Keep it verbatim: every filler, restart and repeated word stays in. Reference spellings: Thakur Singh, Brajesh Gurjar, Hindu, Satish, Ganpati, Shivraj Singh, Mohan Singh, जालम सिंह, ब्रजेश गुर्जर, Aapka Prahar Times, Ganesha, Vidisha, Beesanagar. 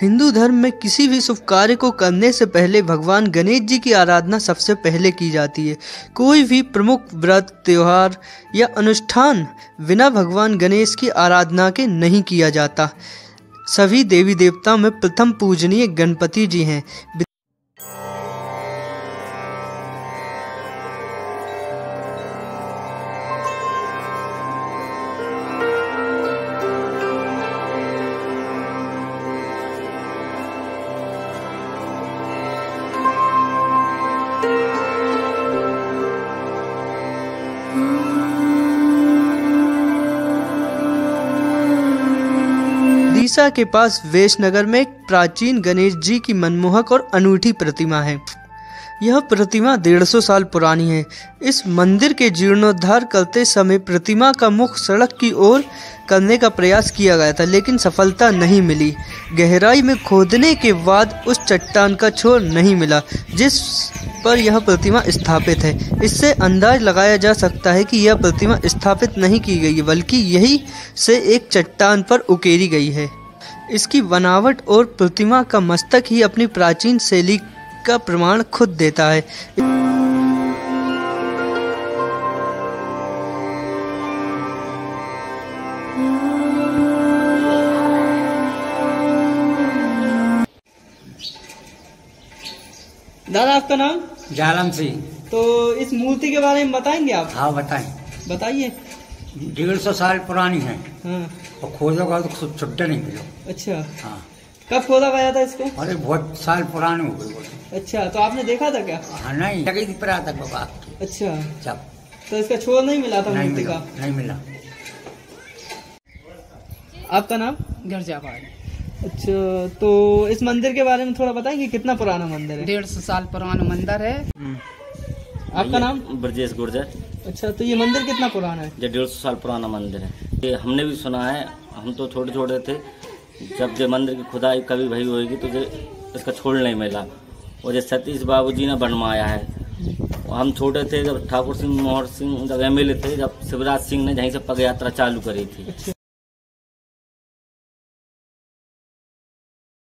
हिंदू धर्म में किसी भी शुभ कार्य को करने से पहले भगवान गणेश जी की आराधना सबसे पहले की जाती है। कोई भी प्रमुख व्रत, त्यौहार या अनुष्ठान बिना भगवान गणेश की आराधना के नहीं किया जाता। सभी देवी देवताओं में प्रथम पूजनीय गणपति जी हैं। विदिशा के पास बेसनगर में एक प्राचीन गणेश जी की मनमोहक और अनूठी प्रतिमा है। यह प्रतिमा डेढ़ सौ साल पुरानी है। इस मंदिर के जीर्णोद्धार करते समय प्रतिमा का मुख सड़क की ओर करने का प्रयास किया गया था, लेकिन सफलता नहीं मिली। गहराई में खोदने के बाद उस चट्टान का छोर नहीं मिला जिस पर यह प्रतिमा स्थापित है। इससे अंदाज लगाया जा सकता है कि यह प्रतिमा स्थापित नहीं की गई बल्कि यही से एक चट्टान पर उकेरी गई है। इसकी बनावट और प्रतिमा का मस्तक ही अपनी प्राचीन शैली का प्रमाण खुद देता है। दादा, आपका नाम? जालम सिंह। तो इस मूर्ति के बारे में बताएंगे आप? हाँ, बताएं। बताइए। डेढ़ सौ साल पुरानी है। हाँ। और खोदा गया तो छुट्टा नहीं मिला। अच्छा। हाँ। कब खोदा गया था इसको? अरे बहुत साल पुरानी हो गई। अच्छा, तो आपने देखा था क्या? हाँ, नहीं तक पर आता बाबा। अच्छा, जब तो इसका छोर नहीं मिला था मूर्ति का? नहीं मिला। आपका नाम? गुर्जर। अच्छा, तो इस मंदिर के बारे में थोड़ा बताएंगे? कितना पुराना मंदिर है? डेढ़ सौ साल पुराना मंदिर है। आपका नाम? ब्रजेश गुर्जर। अच्छा, तो ये मंदिर कितना पुराना है? डेढ़ सौ साल पुराना मंदिर है। ये हमने भी सुना है, हम तो छोटे छोटे थे जब ये मंदिर की खुदाई कभी भई होगी तो ये इसका छोड़ नहीं मिला और ये सतीश बाबू जी ने बनवाया है। हम छोटे थे जब ठाकुर सिंह, मोहन सिंह जब एम एल ए थे, जब शिवराज सिंह ने जहीं से पदयात्रा चालू करी थी।